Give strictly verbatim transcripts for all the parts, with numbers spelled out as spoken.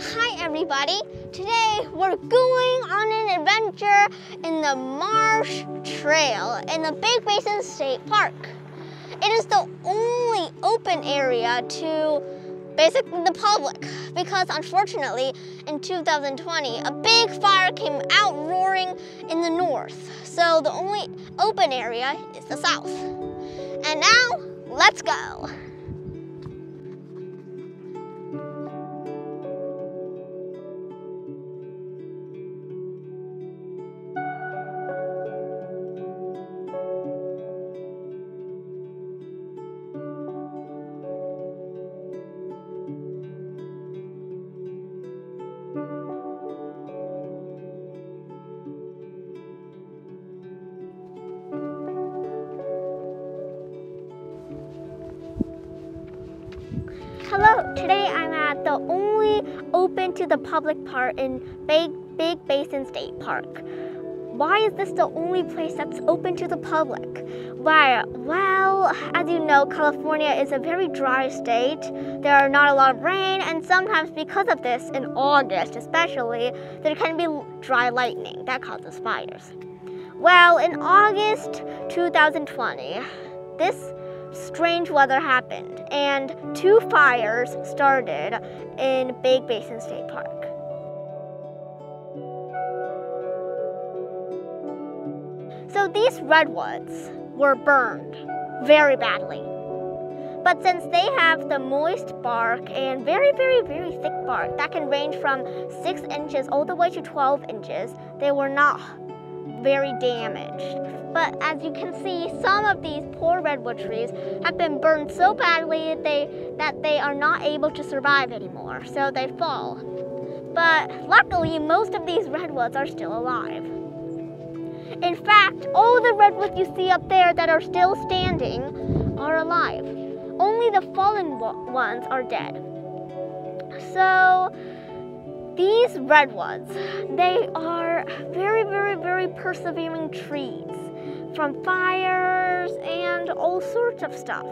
Hi everybody! Today we're going on an adventure in the Marsh Trail in the Big Basin State Park. It is the only open area to basically the public because unfortunately in two thousand twenty a big fire came out roaring in the north. So the only open area is the south. And now, let's go! Hello, today I'm at the only open to the public park in Big, Big Basin State Park. Why is this the only place that's open to the public? Why? Well, as you know, California is a very dry state. There are not a lot of rain, and sometimes because of this, in August especially, there can be dry lightning that causes fires. Well, in August two thousand twenty, this strange weather happened and two fires started in Big Basin State Park. So these redwoods were burned very badly. But since they have the moist bark and very, very, very thick bark that can range from six inches all the way to twelve inches, they were not very damaged. But as you can see, some of these poor redwood trees have been burned so badly that they, that they are not able to survive anymore, so they fall. But luckily, most of these redwoods are still alive. In fact, all the redwoods you see up there that are still standing are alive. Only the fallen ones are dead. So, these redwoods, they are very, very, very persevering trees from fires and all sorts of stuff.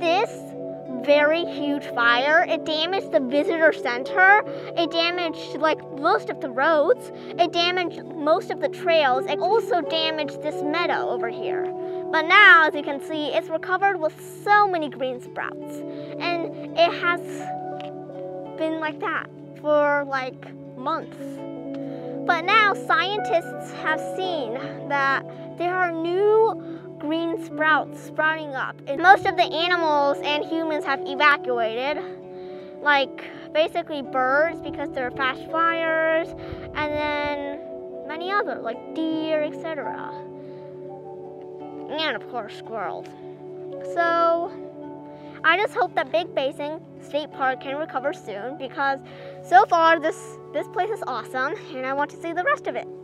This very huge fire, it damaged the visitor center, it damaged like most of the roads, it damaged most of the trails, it also damaged this meadow over here. But now, as you can see, it's recovered with so many green sprouts, and it has been like that for like months. But now scientists have seen that there are new green sprouts sprouting up. And most of the animals and humans have evacuated, like basically birds because they're fast flyers, and then many other like deer, et cetera. And of course squirrels. So I just hope that Big Basin State Park can recover soon because so far this, this place is awesome and I want to see the rest of it.